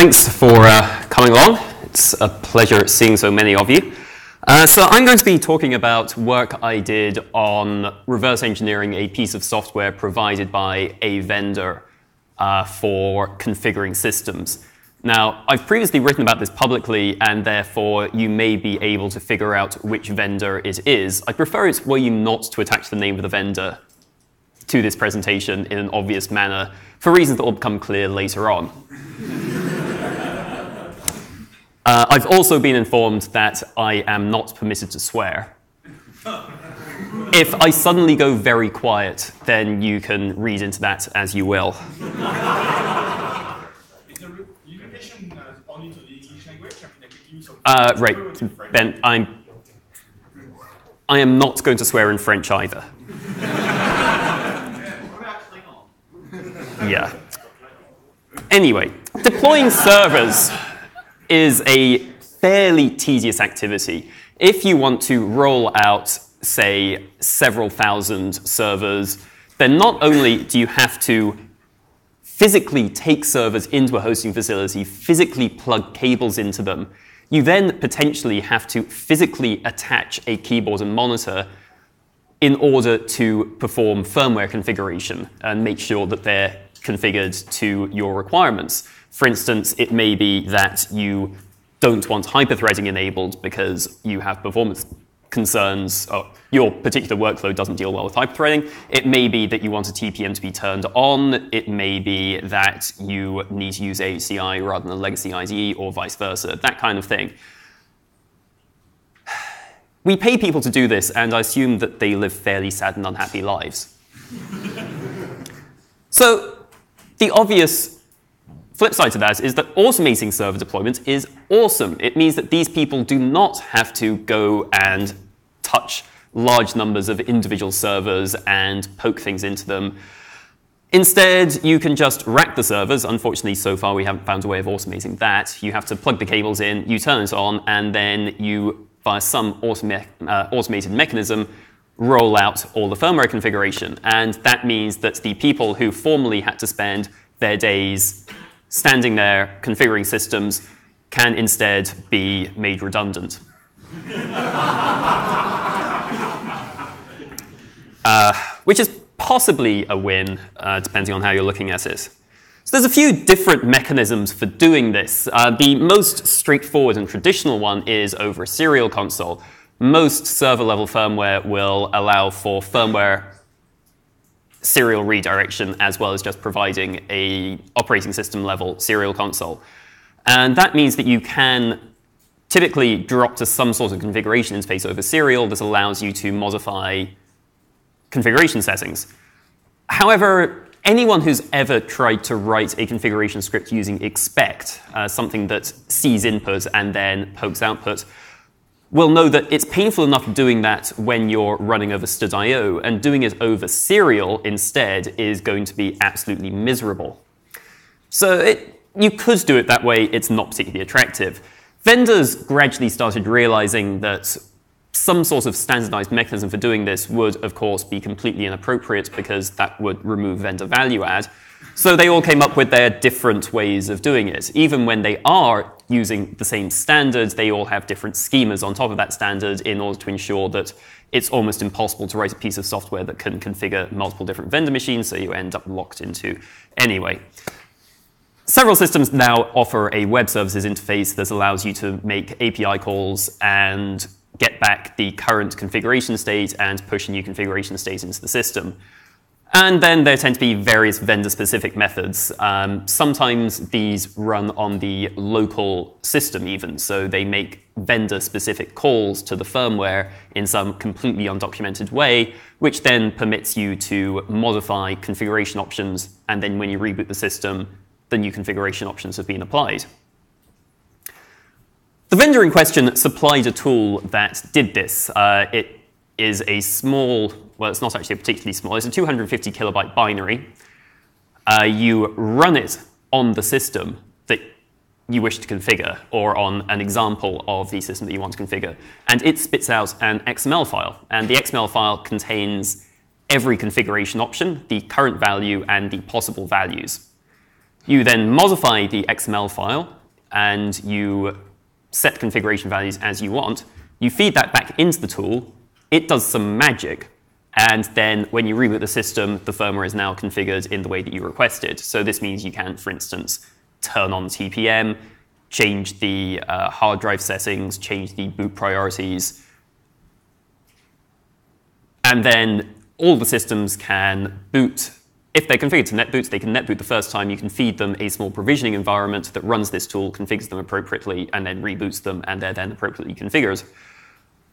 Thanks for coming along. It's a pleasure seeing so many of you. So I'm going to be talking about work I did on reverse engineering a piece of software provided by a vendor for configuring systems. Now, I've previously written about this publicly, and therefore you may be able to figure out which vendor it is. I prefer it were you not to attach the name of the vendor to this presentation in an obvious manner, for reasons that will become clear later on. I've also been informed that I am not permitted to swear. If I suddenly go very quiet, then you can read into that as you will. Right, Ben, I am not going to swear in French either. Yeah. Anyway, deploying servers is a fairly tedious activity. If you want to roll out, say, several thousand servers, then not only do you have to physically take servers into a hosting facility, physically plug cables into them, you then potentially have to physically attach a keyboard and monitor in order to perform firmware configuration and make sure that they're configured to your requirements. For instance, it may be that you don't want hyperthreading enabled because you have performance concerns, or your particular workload doesn't deal well with hyperthreading. It may be that you want a TPM to be turned on. It may be that you need to use AHCI rather than a legacy IDE or vice versa, that kind of thing. We pay people to do this, and I assume that they live fairly sad and unhappy lives. So the obvious flip side to that is that automating server deployments is awesome. It means that these people do not have to go and touch large numbers of individual servers and poke things into them. Instead, you can just rack the servers. Unfortunately, so far, we haven't found a way of automating that. You have to plug the cables in, you turn it on, and then you, via some automated mechanism, roll out all the firmware configuration. And that means that the people who formerly had to spend their days standing there configuring systems can instead be made redundant. Which is possibly a win, depending on how you're looking at it. So there's a few different mechanisms for doing this. The most straightforward and traditional one is over a serial console. Most server-level firmware will allow for firmware serial redirection, as well as just providing an operating system-level serial console. And that means that you can typically drop to some sort of configuration interface over serial that allows you to modify configuration settings. However, anyone who's ever tried to write a configuration script using expect, something that sees input and then pokes output, will know that it's painful enough doing that when you're running over std.io, and doing it over serial instead is going to be absolutely miserable. So you could do it that way. It's not particularly attractive. Vendors gradually started realizing that some sort of standardized mechanism for doing this would, of course, be completely inappropriate because that would remove vendor value add. So they all came up with their different ways of doing it. Even when they are using the same standard, they all have different schemas on top of that standard in order to ensure that it's almost impossible to write a piece of software that can configure multiple different vendor machines, so you end up locked into anyway. Several systems now offer a web services interface that allows you to make API calls and get back the current configuration state and push a new configuration state into the system. And then there tend to be various vendor-specific methods. Sometimes these run on the local system even, so they make vendor-specific calls to the firmware in some completely undocumented way, which then permits you to modify configuration options, and then when you reboot the system, the new configuration options have been applied. The vendor in question supplied a tool that did this. It is a small, well, it's not actually particularly small. It's a 250 kilobyte binary. You run it on the system that you wish to configure, or on an example of the system that you want to configure. And it spits out an XML file. And the XML file contains every configuration option, the current value, and the possible values. You then modify the XML file, and you set configuration values as you want. You feed that back into the tool. It does some magic. And then when you reboot the system, the firmware is now configured in the way that you requested. So this means you can, for instance, turn on TPM, change the hard drive settings, change the boot priorities. And then all the systems can boot. If they're configured to netboot, they can netboot the first time. You can feed them a small provisioning environment that runs this tool, configures them appropriately, and then reboots them, and they're then appropriately configured.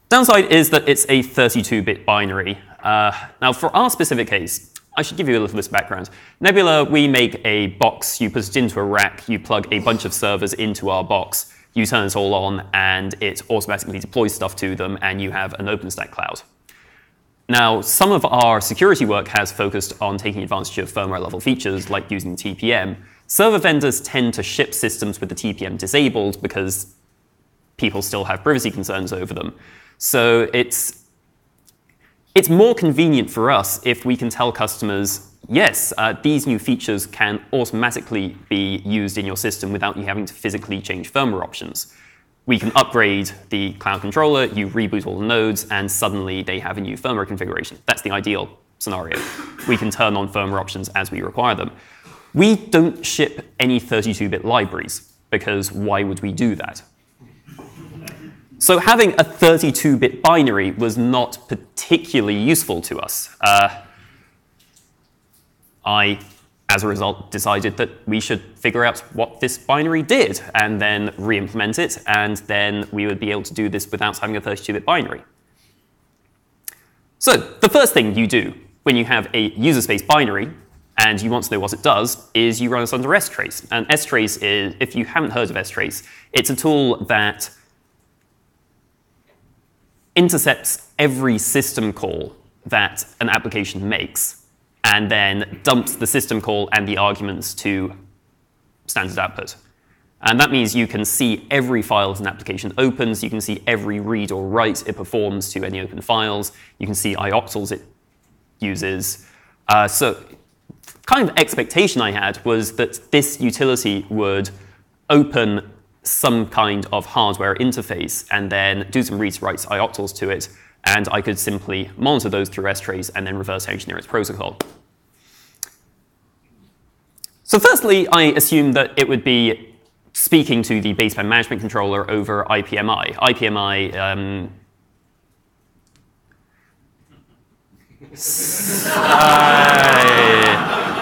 Downside is that it's a 32-bit binary. Now, for our specific case, I should give you a little bit of background. Nebula, we make a box. You put it into a rack. You plug a bunch of servers into our box. You turn it all on, and it automatically deploys stuff to them, and you have an OpenStack cloud. Now, some of our security work has focused on taking advantage of firmware-level features, like using TPM. Server vendors tend to ship systems with the TPM disabled because people still have privacy concerns over them. So it's more convenient for us if we can tell customers, yes, these new features can automatically be used in your system without you having to physically change firmware options. We can upgrade the cloud controller, you reboot all the nodes, and suddenly they have a new firmware configuration. That's the ideal scenario. We can turn on firmware options as we require them. We don't ship any 32-bit libraries, because why would we do that? So having a 32-bit binary was not particularly useful to us. I, as a result, decided that we should figure out what this binary did and then re-implement it, and then we would be able to do this without having a 32-bit binary. So the first thing you do when you have a user space binary and you want to know what it does is you run this under strace. And strace is, if you haven't heard of strace, it's a tool that intercepts every system call that an application makes, and then dumps the system call and the arguments to standard output. And that means you can see every file that an application opens. You can see every read or write it performs to any open files. You can see IOPLs it uses. So kind of expectation I had was that this utility would open some kind of hardware interface and then do some reads, writes, IOPLs to it. And I could simply monitor those through strace and then reverse engineer its protocol. So firstly, I assumed that it would be speaking to the baseband management controller over IPMI. IPMI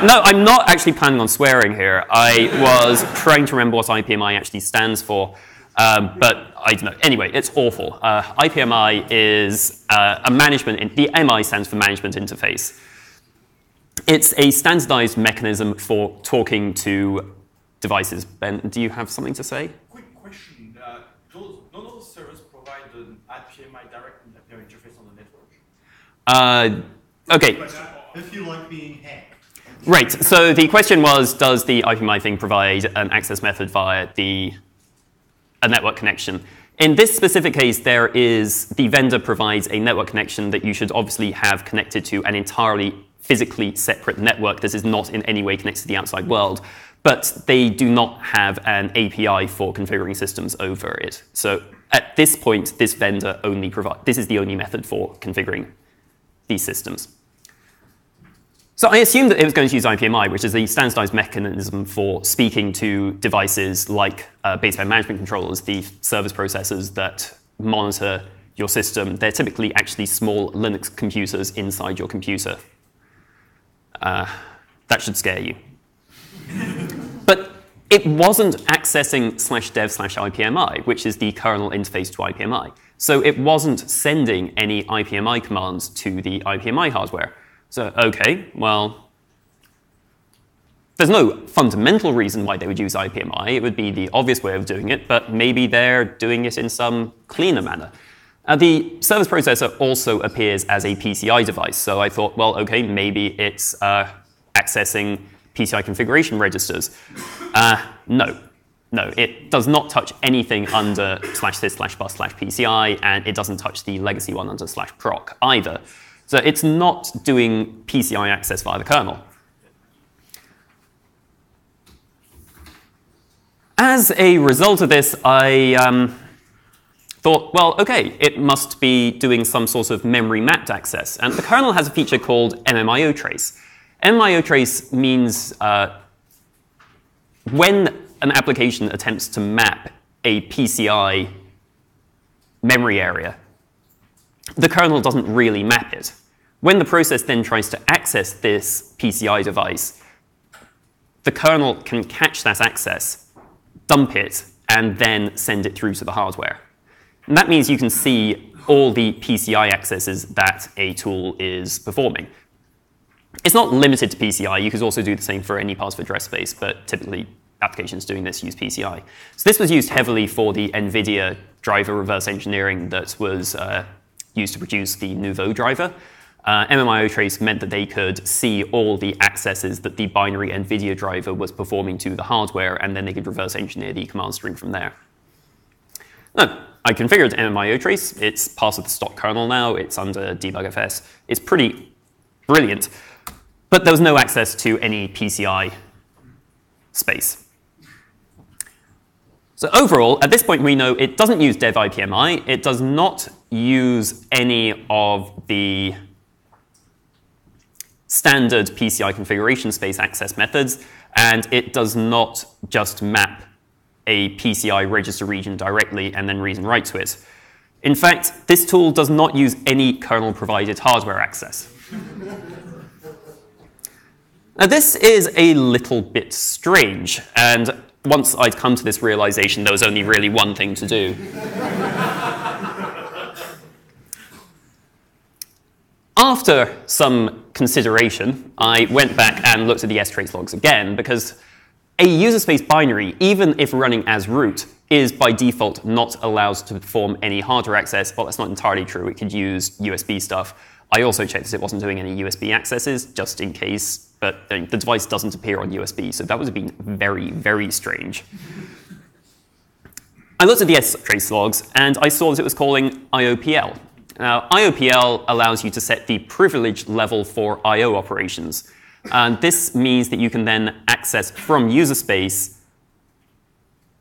no, I'm not actually planning on swearing here. I was trying to remember what IPMI actually stands for. But I don't know. Anyway, it's awful. IPMI is a management. The MI stands for management interface. It's a standardized mechanism for talking to devices. Ben, do you have something to say? Quick question. Don't all servers provide an IPMI direct interface on the network? OK. If you like being hacked. Right. So the question was, does the IPMI thing provide an access method via a network connection? In this specific case, there is the vendor provides a network connection that you should obviously have connected to an entirely physically separate network that is not in any way connected to the outside world. But they do not have an API for configuring systems over it. So at this point, this vendor only provides. This is the only method for configuring these systems. So I assumed that it was going to use IPMI, which is the standardized mechanism for speaking to devices like baseband management controllers, the service processors that monitor your system. They're typically actually small Linux computers inside your computer. That should scare you. But it wasn't accessing /dev/IPMI, which is the kernel interface to IPMI. So it wasn't sending any IPMI commands to the IPMI hardware. So, OK, well, there's no fundamental reason why they would use IPMI. It would be the obvious way of doing it, but maybe they're doing it in some cleaner manner. The service processor also appears as a PCI device. So I thought, well, OK, maybe it's accessing PCI configuration registers. No, it does not touch anything under /sys/bus/PCI, and it doesn't touch the legacy one under /proc either. So it's not doing PCI access via the kernel. As a result of this, I thought, well, OK, it must be doing some sort of memory mapped access. And the kernel has a feature called MMIO trace. MMIO trace means when an application attempts to map a PCI memory area, the kernel doesn't really map it. When the process then tries to access this PCI device, the kernel can catch that access, dump it, and then send it through to the hardware. And that means you can see all the PCI accesses that a tool is performing. It's not limited to PCI. You could also do the same for any part of address space, but typically applications doing this use PCI. So this was used heavily for the NVIDIA driver reverse engineering that was used to produce the Nouveau driver. MMIO trace meant that they could see all the accesses that the binary NVIDIA driver was performing to the hardware, and then they could reverse engineer the command string from there. No, I configured MMIO trace. It's part of the stock kernel now. It's under debugfs. It's pretty brilliant. But there was no access to any PCI space. So overall, at this point, we know it doesn't use dev IPMI. It does not use any of the standard PCI configuration space access methods. And it does not just map a PCI register region directly and then read and write to it. In fact, this tool does not use any kernel-provided hardware access. Now, this is a little bit strange. And once I'd come to this realization, there was only really one thing to do. After some consideration, I went back and looked at the strace logs again, because a user space binary, even if running as root, is by default not allowed to perform any hardware access. Well, that's not entirely true. It could use USB stuff. I also checked that it wasn't doing any USB accesses, just in case. But the device doesn't appear on USB, so that would have been very, very strange. I looked at the strace logs, and I saw that it was calling IOPL. Now, IOPL allows you to set the privilege level for I/O operations. And this means that you can then access from user space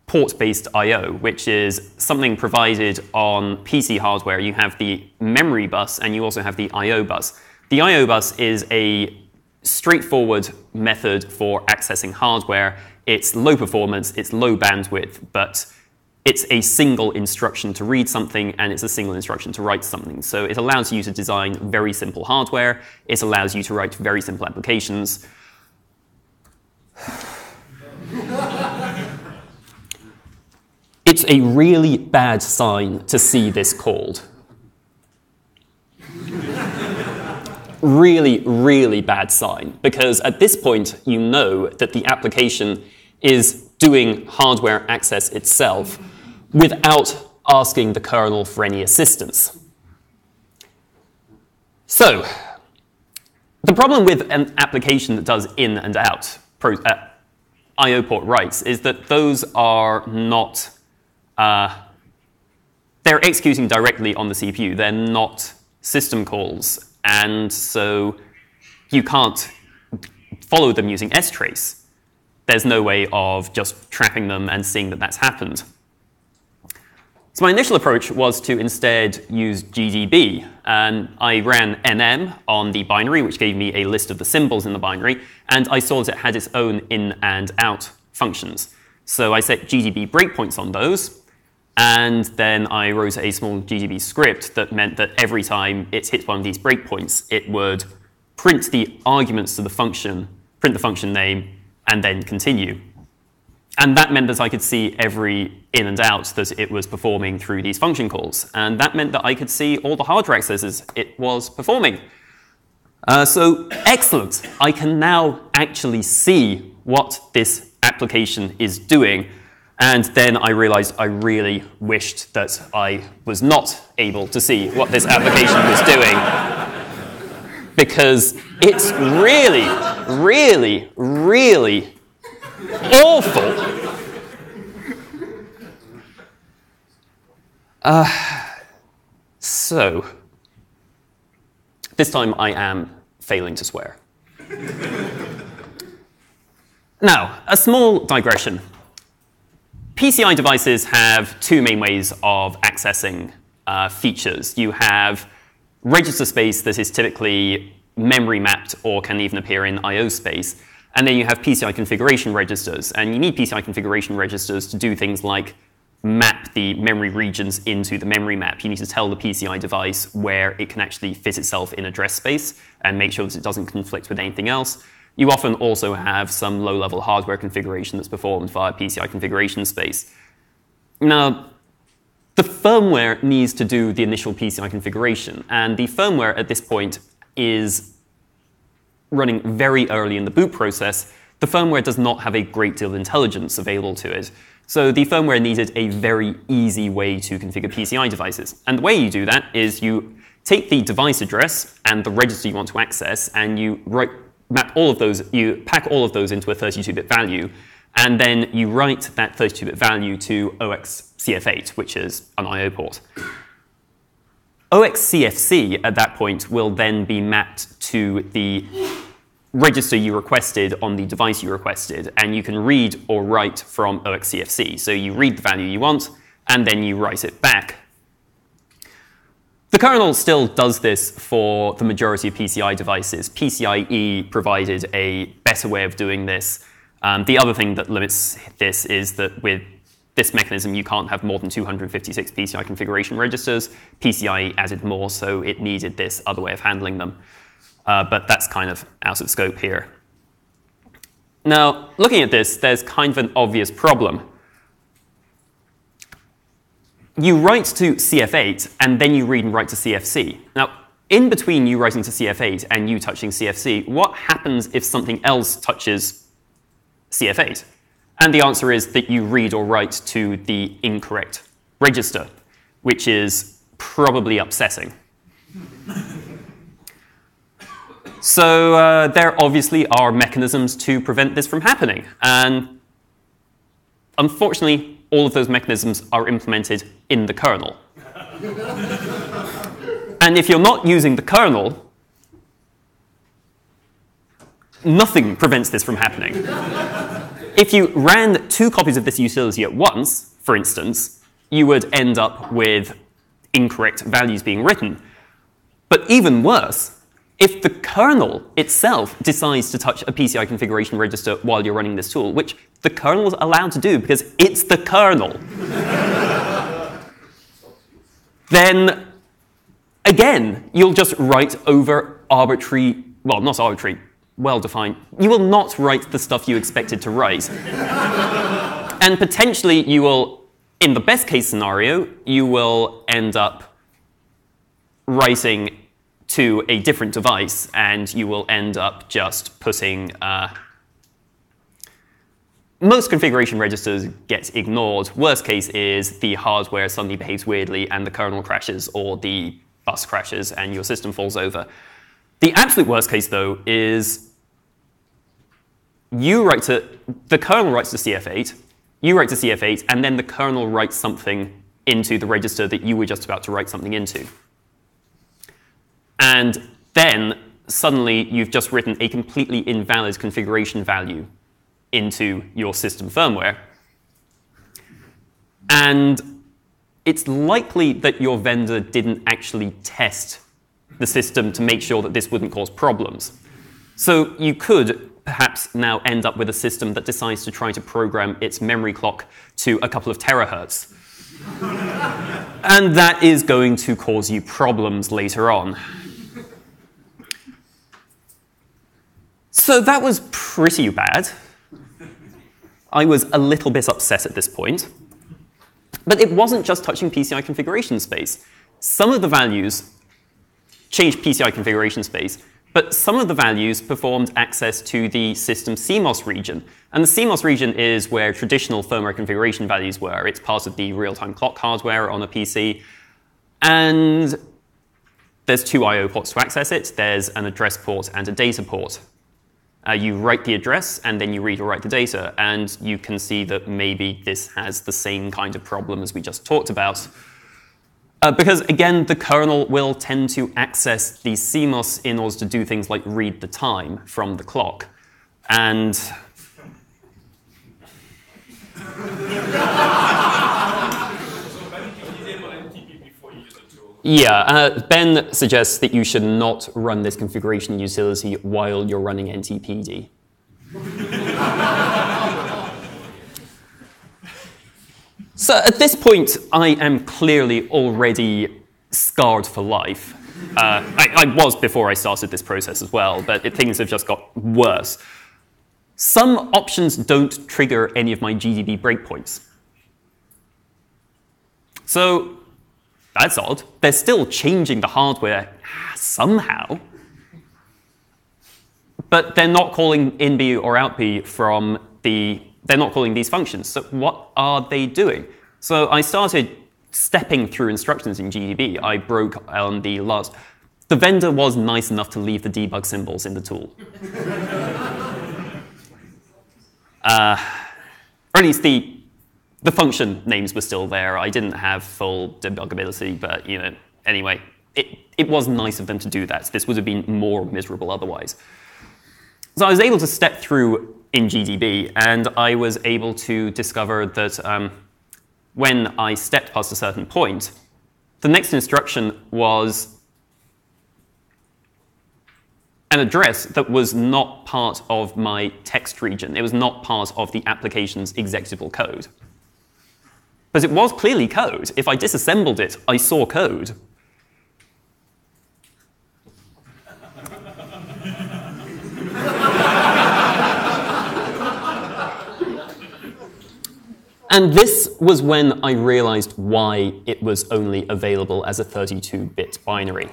port-based I/O, which is something provided on PC hardware. You have the memory bus, and you also have the I/O bus. The I/O bus is a straightforward method for accessing hardware. It's low performance, it's low bandwidth, but it's a single instruction to read something, and it's a single instruction to write something. So it allows you to design very simple hardware. It allows you to write very simple applications. It's a really bad sign to see this called. Really, really bad sign, because at this point, you know that the application is doing hardware access itself without asking the kernel for any assistance. So the problem with an application that does in and out I/O port writes is that those are not, they're executing directly on the CPU. They're not system calls. And so you can't follow them using strace. There's no way of just trapping them and seeing that that's happened. So my initial approach was to instead use GDB. And I ran nm on the binary, which gave me a list of the symbols in the binary. And I saw that it had its own in and out functions. So I set GDB breakpoints on those. And then I wrote a small GDB script that meant that every time it hit one of these breakpoints, it would print the arguments to the function, print the function name, and then continue. And that meant that I could see every in and out that it was performing through these function calls. And that meant that I could see all the hardware accesses it was performing. So excellent. I can now actually see what this application is doing. And then I realized I really wished that I was not able to see what this application was doing, because it's really, really, really awful. So this time I am failing to swear. Now, a small digression. PCI devices have two main ways of accessing features. You have register space that is typically memory mapped or can even appear in I/O space. And then you have PCI configuration registers. And you need PCI configuration registers to do things like map the memory regions into the memory map. You need to tell the PCI device where it can actually fit itself in address space and make sure that it doesn't conflict with anything else. You often also have some low-level hardware configuration that's performed via PCI configuration space. Now, the firmware needs to do the initial PCI configuration. And the firmware at this point is running very early in the boot process. The firmware does not have a great deal of intelligence available to it. So the firmware needed a very easy way to configure PCI devices. And the way you do that is you take the device address and the register you want to access, and you pack all of those into a 32-bit value, and then you write that 32-bit value to OXCF8, which is an I/O port. OXCFC at that point will then be mapped to the register you requested on the device you requested, and you can read or write from OXCFC. So you read the value you want, and then you write it back. The kernel still does this for the majority of PCI devices. PCIe provided a better way of doing this. The other thing that limits this is that with this mechanism, you can't have more than 256 PCI configuration registers. PCIe added more, so it needed this other way of handling them. But that's kind of out of scope here. Now, looking at this, there's kind of an obvious problem. You write to CF8, and then you read and write to CFC. Now, in between you writing to CF8 and you touching CFC, what happens if something else touches CF8? And the answer is that you read or write to the incorrect register, which is probably upsetting. So there obviously are mechanisms to prevent this from happening. And unfortunately, all of those mechanisms are implemented in the kernel. And if you're not using the kernel, nothing prevents this from happening. If you ran two copies of this utility at once, for instance, you would end up with incorrect values being written. But even worse, if the kernel itself decides to touch a PCI configuration register while you're running this tool, which the kernel is allowed to do because it's the kernel, then again, you'll just write over arbitrary, well, not arbitrary, well-defined. You will not write the stuff you expected to write. And potentially you will, in the best case scenario, you will end up writing to a different device, and you will end up just putting most configuration registers get ignored. Worst case is the hardware suddenly behaves weirdly, and the kernel crashes or the bus crashes, and your system falls over. The absolute worst case, though, is the kernel writes to CF8, you write to CF8, and then the kernel writes something into the register that you were just about to write something into. And then suddenly you've just written a completely invalid configuration value into your system firmware. And it's likely that your vendor didn't actually test the system to make sure that this wouldn't cause problems. So you could perhaps now end up with a system that decides to try to program its memory clock to a couple of terahertz. And that is going to cause you problems later on. So that was pretty bad. I was a little bit upset at this point. But it wasn't just touching PCI configuration space. Some of the values changed PCI configuration space, but some of the values performed access to the system CMOS region. And the CMOS region is where traditional firmware configuration values were. It's part of the real-time clock hardware on a PC. And there's two I/O ports to access it. There's an address port and a data port. You write the address, and then you read or write the data. And you can see that maybe this has the same kind of problem as we just talked about. Because, again, the kernel will tend to access the CMOS in order to do things like read the time from the clock. And Yeah, Ben suggests that you should not run this configuration utility while you're running NTPD. So at this point, I am clearly already scarred for life. I was before I started this process as well, but things have just got worse. Some options don't trigger any of my GDB breakpoints. So that's odd. They're still changing the hardware somehow, but they're not calling inB or outB from the. They're not calling these functions. So what are they doing? So I started stepping through instructions in GDB. I broke on the last. The vendor was nice enough to leave the debug symbols in the tool. Or at least the function names were still there. I didn't have full debugability, but you know, anyway, it was nice of them to do that. This would have been more miserable otherwise. So I was able to step through in GDB, and I was able to discover that when I stepped past a certain point, the next instruction was an address that was not part of my text region. It was not part of the application's executable code. But it was clearly code. If I disassembled it, I saw code. And this was when I realized why it was only available as a 32-bit binary.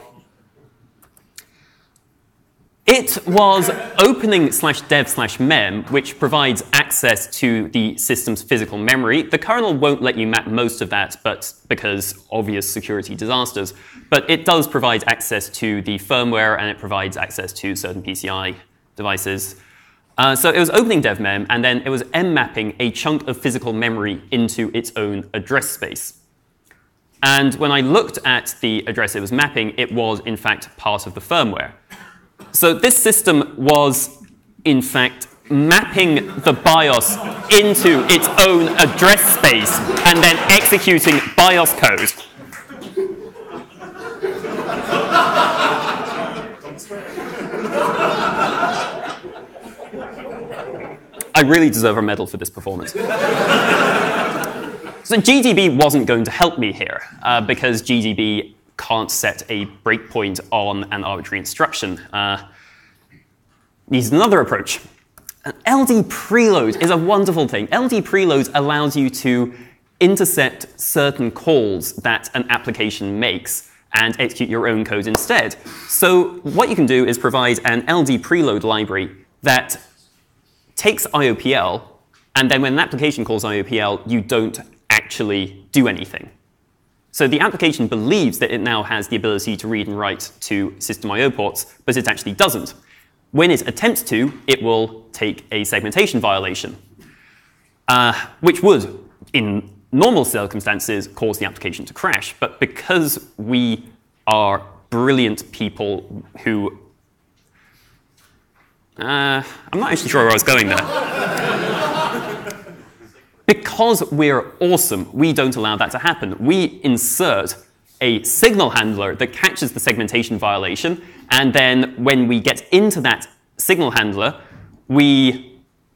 It was opening /dev/mem, which provides access to the system's physical memory. The kernel won't let you map most of that, but because obvious security disasters. But it does provide access to the firmware, and it provides access to certain PCI devices. So it was opening dev/mem, and then it was m-mapping a chunk of physical memory into its own address space. And when I looked at the address it was mapping, it was, in fact, part of the firmware. So this system was, in fact, mapping the BIOS into its own address space and then executing BIOS code. I really deserve a medal for this performance. So GDB wasn't going to help me here, because GDB can't set a breakpoint on an arbitrary instruction. Needs another approach. An LD preload is a wonderful thing. LD preload allows you to intercept certain calls that an application makes and execute your own code instead. So what you can do is provide an LD preload library that takes IOPL, and then when an application calls IOPL, you don't actually do anything. So the application believes that it now has the ability to read and write to system IO ports, but it actually doesn't. When it attempts to, it will take a segmentation violation, which would, in normal circumstances, cause the application to crash. But because we are brilliant people who I'm not actually sure where I was going there. Because we're awesome, we don't allow that to happen. We insert a signal handler that catches the segmentation violation, and then when we get into that signal handler, we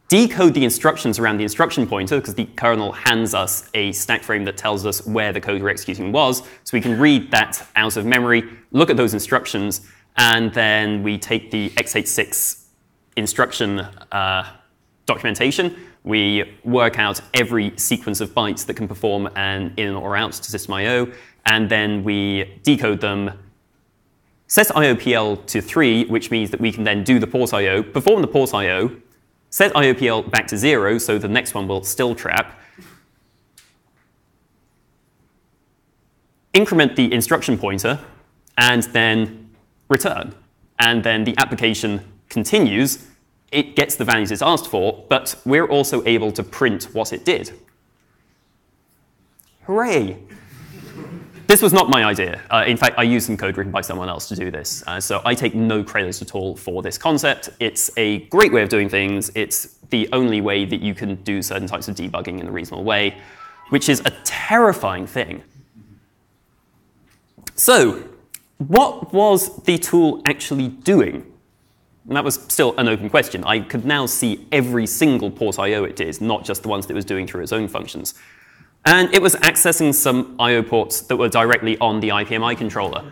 decode the instructions around the instruction pointer, because the kernel hands us a stack frame that tells us where the code we're executing was, so we can read that out of memory, look at those instructions, and then we take the x86 instruction documentation, we work out every sequence of bytes that can perform an in or out to system IO, and then we decode them, set IOPL to 3, which means that we can then do the port IO, perform the port IO, set IOPL back to 0, so the next one will still trap, increment the instruction pointer, and then return. And then the application continues, it gets the values it's asked for, but we're also able to print what it did. Hooray! This was not my idea. In fact, I used some code written by someone else to do this. So I take no credit at all for this concept. It's a great way of doing things. It's the only way that you can do certain types of debugging in a reasonable way, which is a terrifying thing. So what was the tool actually doing? And that was still an open question. I could now see every single port I/O it did, not just the ones that it was doing through its own functions. And it was accessing some I/O ports that were directly on the IPMI controller.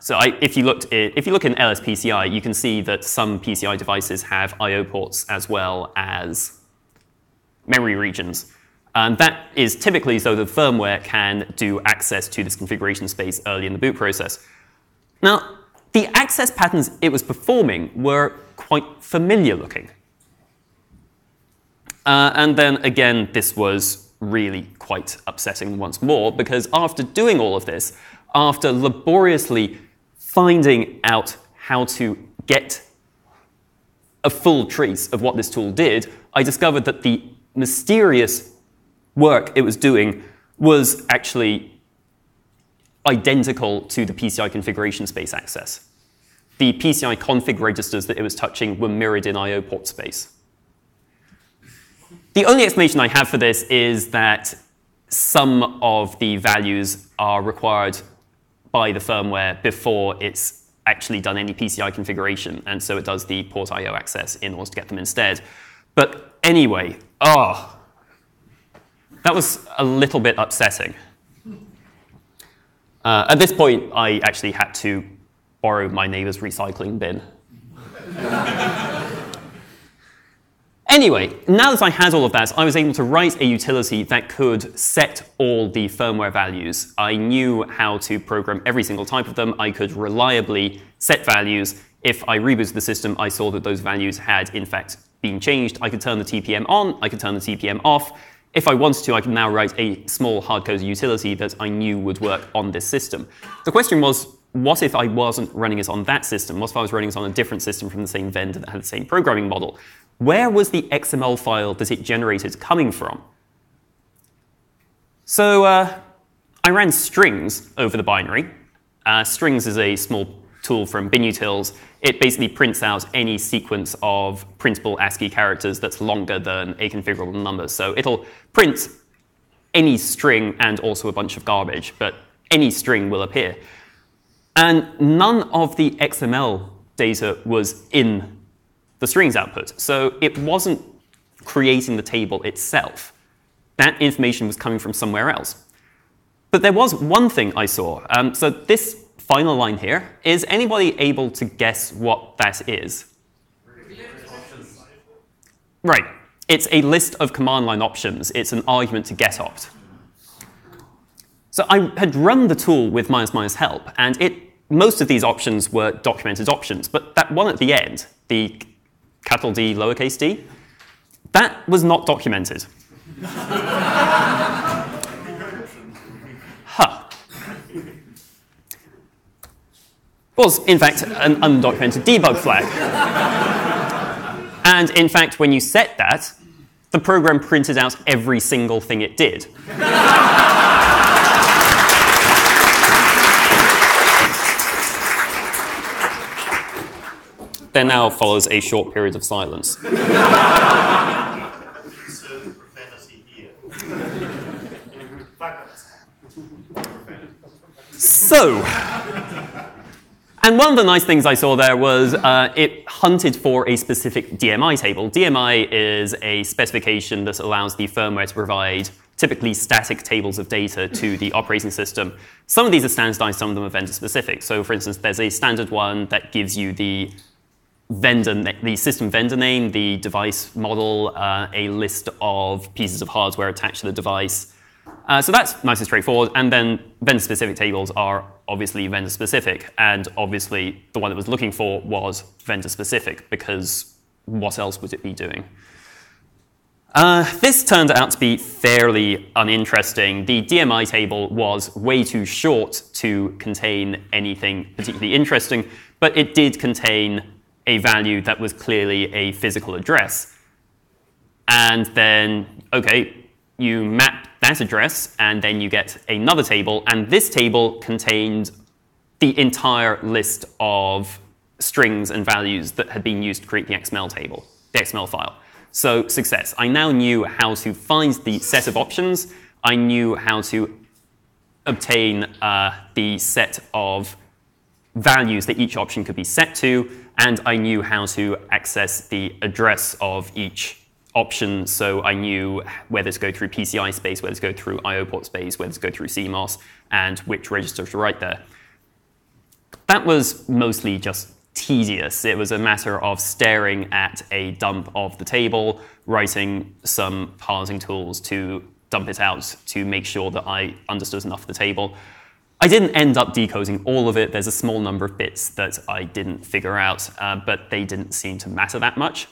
So if you look in LSPCI, you can see that some PCI devices have I/O ports as well as memory regions. And that is typically so the firmware can do access to this configuration space early in the boot process. Now, the access patterns it was performing were quite familiar looking. And then again, this was really quite upsetting once more, because after doing all of this, after laboriously finding out how to get a full trace of what this tool did, I discovered that the mysterious work it was doing was actually identical to the PCI configuration space access. The PCI config registers that it was touching were mirrored in I/O port space. The only explanation I have for this is that some of the values are required by the firmware before it's actually done any PCI configuration, and so it does the port I/O access in order to get them instead. But anyway, that was a little bit upsetting. At this point, I actually had to borrow my neighbor's recycling bin. Anyway, now that I had all of that, I was able to write a utility that could set all the firmware values. I knew how to program every single type of them. I could reliably set values. If I rebooted the system, I saw that those values had, in fact, been changed. I could turn the TPM on. I could turn the TPM off. If I wanted to, I could now write a small hard-coded utility that I knew would work on this system. The question was, what if I wasn't running it on that system? What if I was running it on a different system from the same vendor that had the same programming model? Where was the XML file that it generated coming from? So I ran strings over the binary. Strings is a small tool from Binutils. It basically prints out any sequence of printable ASCII characters that's longer than a configurable number. So it'll print any string and also a bunch of garbage, but any string will appear. And none of the XML data was in the strings output. So it wasn't creating the table itself. That information was coming from somewhere else. But there was one thing I saw. So this final line here. Is anybody able to guess what that is? Right. It's a list of command line options. It's an argument to getOpt. So I had run the tool with --help, and most of these options were documented options. But that one at the end, the D, that was not documented. Was, in fact, an undocumented debug flag. And, in fact, when you set that, the program printed out every single thing it did. There now follows a short period of silence. And one of the nice things I saw there was it hunted for a specific DMI table. DMI is a specification that allows the firmware to provide typically static tables of data to the operating system. Some of these are standardized, some of them are vendor-specific. So, for instance, there's a standard one that gives you the system vendor name, the device model, a list of pieces of hardware attached to the device. So that's nice and straightforward. And then vendor-specific tables are obviously vendor-specific. And obviously, the one it was looking for was vendor-specific, because what else would it be doing? This turned out to be fairly uninteresting. The DMI table was way too short to contain anything particularly interesting, but it did contain a value that was clearly a physical address. And then, OK, you map that address, and then you get another table. And this table contained the entire list of strings and values that had been used to create the XML table, the XML file. So success. I now knew how to find the set of options. I knew how to obtain the set of values that each option could be set to, and I knew how to access the address of each option, so I knew whether to go through PCI space, whether to go through IO port space, whether to go through CMOS, and which register to write there. That was mostly just tedious. It was a matter of staring at a dump of the table, writing some parsing tools to dump it out to make sure that I understood enough of the table. I didn't end up decoding all of it. There's a small number of bits that I didn't figure out, but they didn't seem to matter that much.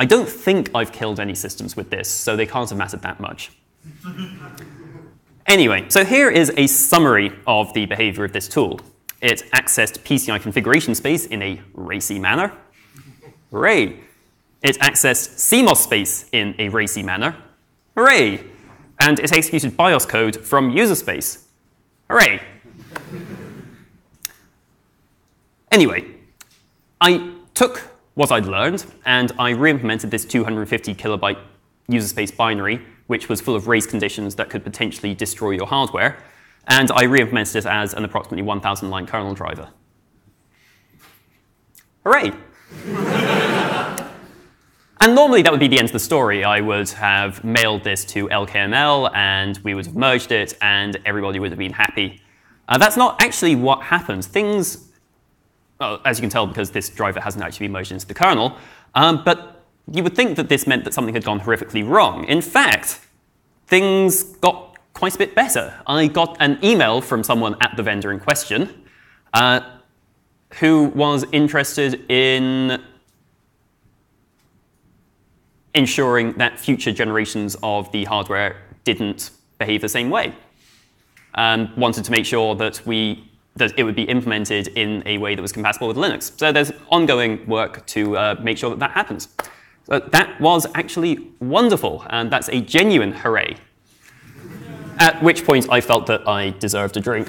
I don't think I've killed any systems with this, so they can't have mattered that much. Anyway, so here is a summary of the behavior of this tool. It accessed PCI configuration space in a racy manner. Hooray. It accessed CMOS space in a racy manner. Hooray. And it executed BIOS code from user space. Hooray. Anyway, I took what I'd learned, and I re-implemented this 250 kilobyte user space binary, which was full of race conditions that could potentially destroy your hardware, and I re-implemented it as an approximately 1,000 line kernel driver. Hooray! And normally that would be the end of the story. I would have mailed this to LKML, and we would have merged it, and everybody would have been happy. That's not actually what happened. Well, as you can tell, because this driver hasn't actually been merged into the kernel, but you would think that this meant that something had gone horrifically wrong. In fact, things got quite a bit better. I got an email from someone at the vendor in question who was interested in ensuring that future generations of the hardware didn't behave the same way, and wanted to make sure that that it would be implemented in a way that was compatible with Linux. So there's ongoing work to make sure that that happens. So that was actually wonderful, and that's a genuine hooray. At which point I felt that I deserved a drink.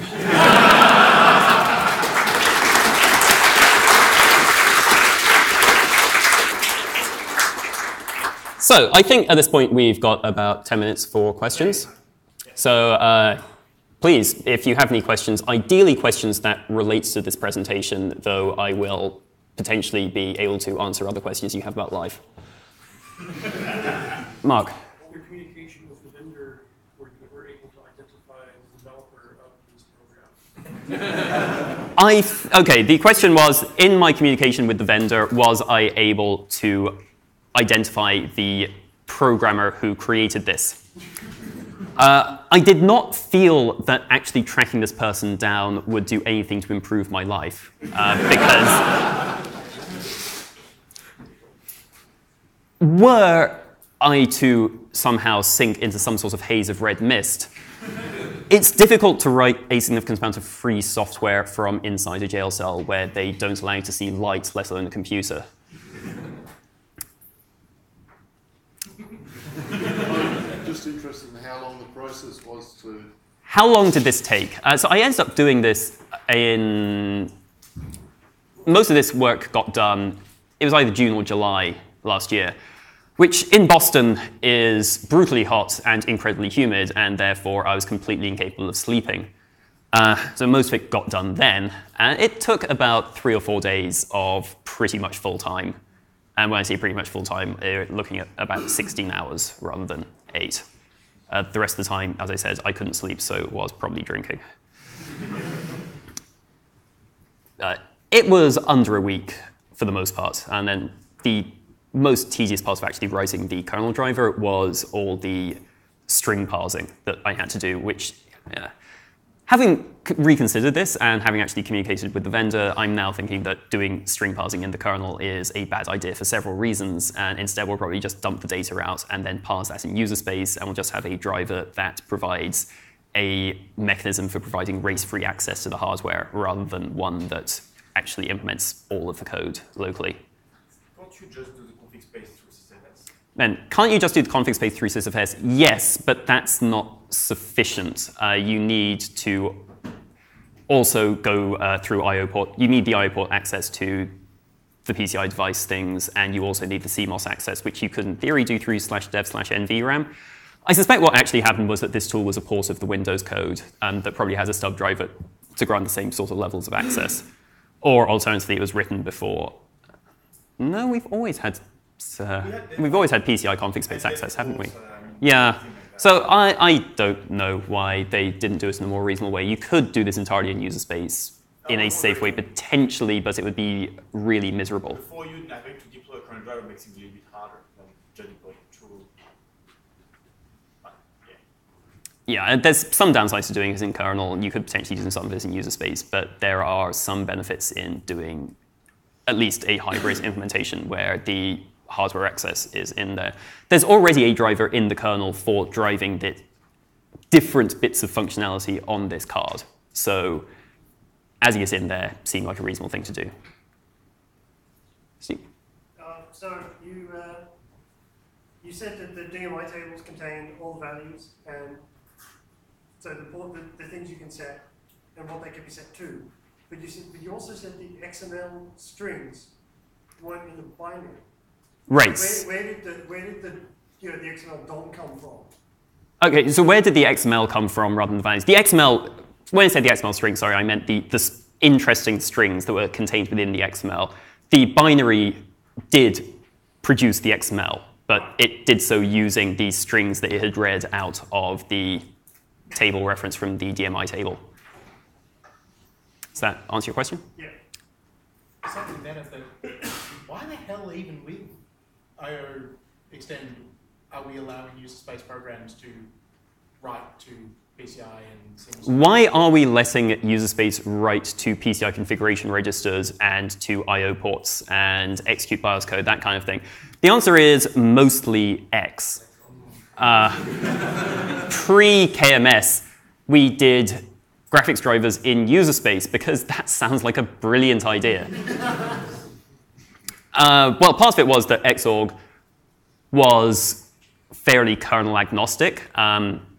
So I think at this point we've got about 10 minutes for questions. So please, if you have any questions, ideally questions that relate to this presentation, though I will potentially be able to answer other questions you have about life. Mark. All your communication with the vendor, were you ever able to identify the developer of this program? Okay, the question was, in my communication with the vendor, was I able to identify the programmer who created this? I did not feel that actually tracking this person down would do anything to improve my life, because were I to somehow sink into some sort of haze of red mist, it's difficult to write a significant amount of free software from inside a jail cell where they don't allow you to see light, let alone a computer. Just interested in how long the process was to... How long did this take? So I ended up doing this in... Most of this work got done, it was either June or July last year, which in Boston is brutally hot and incredibly humid, and therefore I was completely incapable of sleeping. So most of it got done then, and it took about 3 or 4 days of pretty much full time. And when I say pretty much full time, we're looking at about 16 hours rather than 8. The rest of the time, as I said, I couldn't sleep, so was probably drinking. It was under a week for the most part, and then the most tedious part of actually writing the kernel driver was all the string parsing that I had to do, which, having reconsidered this and having actually communicated with the vendor, I'm now thinking that doing string parsing in the kernel is a bad idea for several reasons, and instead we'll probably just dump the data out and then parse that in user space, and we'll just have a driver that provides a mechanism for providing race-free access to the hardware rather than one that actually implements all of the code locally. Can't you just do the config space through sysfs? Then, can't you just do the config space through sysfs? Yes, but that's not sufficient. You need to also go through IO port. You need the IO port access to the PCI device things, and you also need the CMOS access, which you could in theory do through /dev/nvram. I suspect what actually happened was that this tool was a port of the Windows code that probably has a stub driver to grant the same sort of levels of access. Or alternatively, it was written before. No, we've always had PCI config space access, haven't we? Yeah. So I don't know why they didn't do it in a more reasonable way. You could do this entirely in user space in a safe way, potentially, but it would be really miserable. Before you navigate to deploy a current driver makes it a little bit harder than judging by true. Yeah, there's some downsides to doing it in kernel. You could potentially do some of this in user space, but there are some benefits in doing at least a hybrid implementation where the hardware access is in there. There's already a driver in the kernel for driving the different bits of functionality on this card. So ASCII is in there, seemed like a reasonable thing to do. Steve? So you said that the DMI tables contain all the values, and so the things you can set and what they can be set to. But you also said the XML strings weren't in the binary. Right. Where did the XML DOM come from? Okay, so where did the XML come from rather than the values? The XML, when I said the XML string, sorry, I meant the interesting strings that were contained within the XML. The binary did produce the XML, but it did so using the strings that it had read out of the table reference from the DMI table. Does that answer your question? Yeah. Something better, though. Why the hell even with IO extend are we allowing user space programs to write to PCI and things? Why are we letting user space write to PCI configuration registers and to IO ports and execute BIOS code, that kind of thing? The answer is mostly X. Pre-KMS, we did graphics drivers in user space because that sounds like a brilliant idea. Well, part of it was that Xorg was fairly kernel agnostic,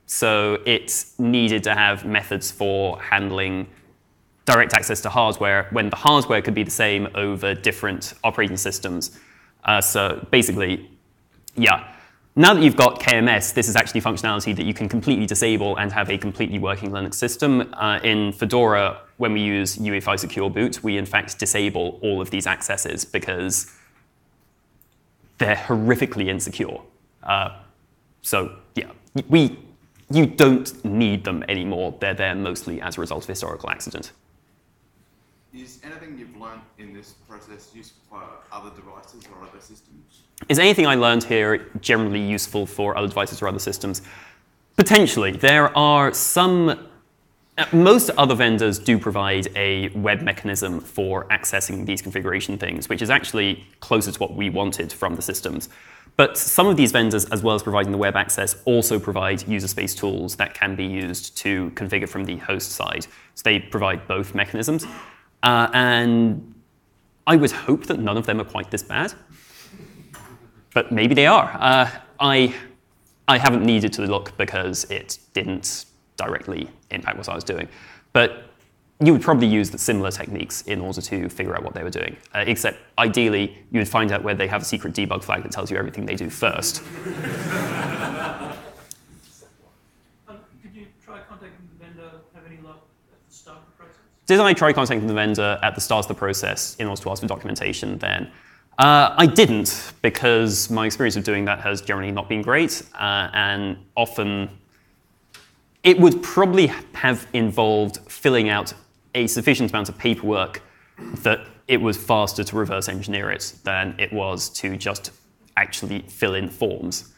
so it needed to have methods for handling direct access to hardware when the hardware could be the same over different operating systems. So basically, yeah. Now that you've got KMS, this is actually functionality that you can completely disable and have a completely working Linux system. In Fedora, when we use UEFI Secure Boot, we in fact disable all of these accesses because they're horrifically insecure. So yeah, you don't need them anymore. They're there mostly as a result of historical accident. Is anything you've learned in this process useful for other devices or other systems? Is anything I learned here generally useful for other devices or other systems? Potentially. There are some... Most other vendors do provide a web mechanism for accessing these configuration things, which is actually closer to what we wanted from the systems. But some of these vendors, as well as providing the web access, also provide user space tools that can be used to configure from the host side. So they provide both mechanisms. And I would hope that none of them are quite this bad. But maybe they are. I haven't needed to look because it didn't directly impact what I was doing. But you would probably use similar techniques in order to figure out what they were doing. Except, ideally, you would find out where they have a secret debug flag that tells you everything they do first. Could you try contacting the vendor, have any luck at the start of the process? Did I try contacting the vendor at the start of the process in order to ask for documentation then? I didn't, because my experience of doing that has generally not been great, and often it would probably have involved filling out a sufficient amount of paperwork that it was faster to reverse engineer it than it was to just actually fill in forms.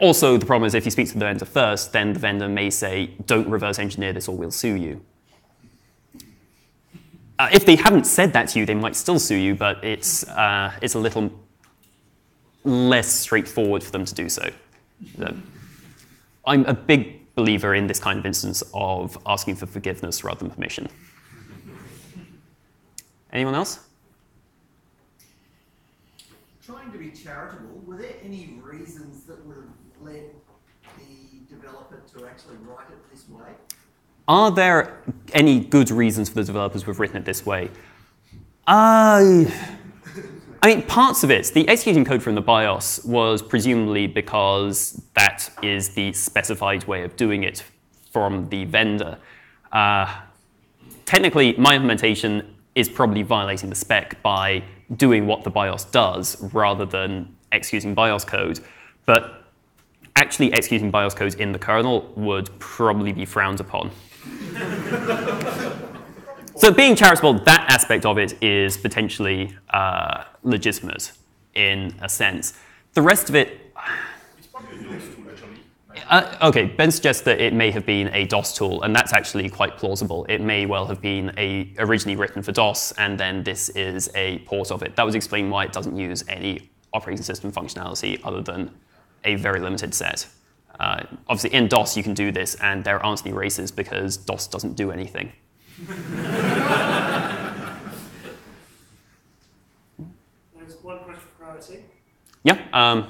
Also, the problem is if you speak to the vendor first, then the vendor may say, don't reverse engineer this or we'll sue you. If they haven't said that to you, they might still sue you, but it's a little less straightforward for them to do so. I'm a big believer in this kind of instance of asking for forgiveness rather than permission. Anyone else? Trying to be charitable, were there any reasons that would have led the developer to actually write it this way? Are there any good reasons for the developers who have written it this way? I mean, parts of it, the executing code from the BIOS was presumably because that is the specified way of doing it from the vendor. Technically, my implementation is probably violating the spec by doing what the BIOS does rather than executing BIOS code. But actually executing BIOS code in the kernel would probably be frowned upon. So being charitable, that aspect of it is potentially legitimate in a sense. The rest of it... It's probably a DOS tool, actually. OK, Ben suggests that it may have been a DOS tool, and that's actually quite plausible. It may well have been originally written for DOS, and then this is a port of it. That would explain why it doesn't use any operating system functionality other than a very limited set. Obviously, in DOS, you can do this, and there aren't any races because DOS doesn't do anything. There's one question for privacy. Yeah.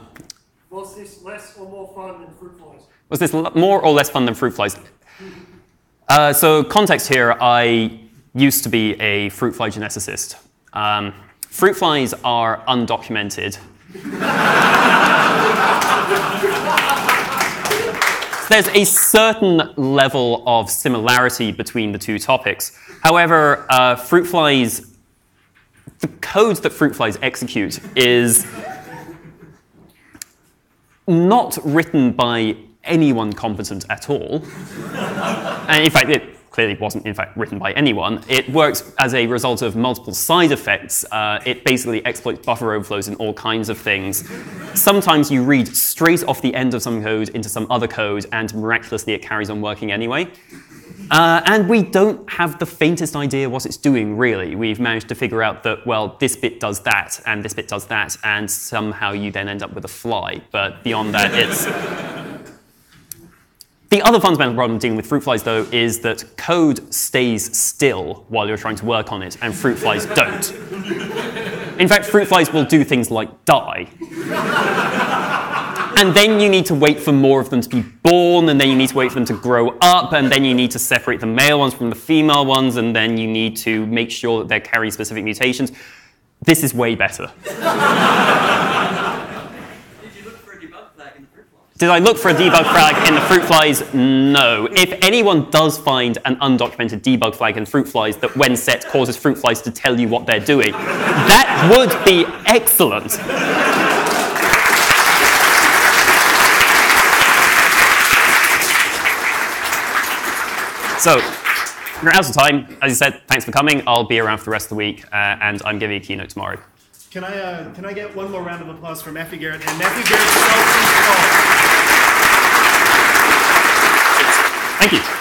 Was this less or more fun than fruit flies? Was this more or less fun than fruit flies? So context here, I used to be a fruit fly geneticist. Fruit flies are undocumented. There's a certain level of similarity between the two topics. However, fruit flies, the code that fruit flies execute is not written by anyone competent at all. And in fact, it clearly wasn't in fact written by anyone. It works as a result of multiple side effects. It basically exploits buffer overflows and all kinds of things. Sometimes you read straight off the end of some code into some other code, and miraculously it carries on working anyway. And we don't have the faintest idea what it's doing, really. We've managed to figure out that, well, this bit does that, and this bit does that, and somehow you then end up with a fly. But beyond that, it's... The other fundamental problem dealing with fruit flies, though, is that code stays still while you're trying to work on it, and fruit flies don't. In fact, fruit flies will do things like die. And then you need to wait for more of them to be born, and then you need to wait for them to grow up, and then you need to separate the male ones from the female ones, and then you need to make sure that they're carrying specific mutations. This is way better. Did I look for a debug flag in the fruit flies? No. If anyone does find an undocumented debug flag in fruit flies that, when set, causes fruit flies to tell you what they're doing, that would be excellent. So, we're out of time. As you said, thanks for coming. I'll be around for the rest of the week, and I'm giving a keynote tomorrow. Can I get one more round of applause for Matthew Garrett? And Matthew Garrett is so pleased. Thank you.